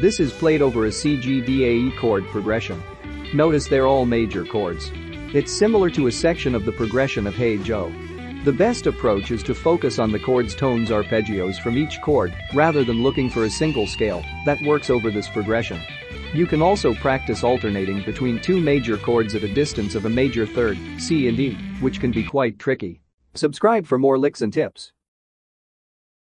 This is played over a CGDAE chord progression. Notice they're all major chords. It's similar to a section of the progression of Hey Joe. The best approach is to focus on the chord's tones arpeggios from each chord rather than looking for a single scale that works over this progression. You can also practice alternating between two major chords at a distance of a major third, C and E, which can be quite tricky. Subscribe for more licks and tips.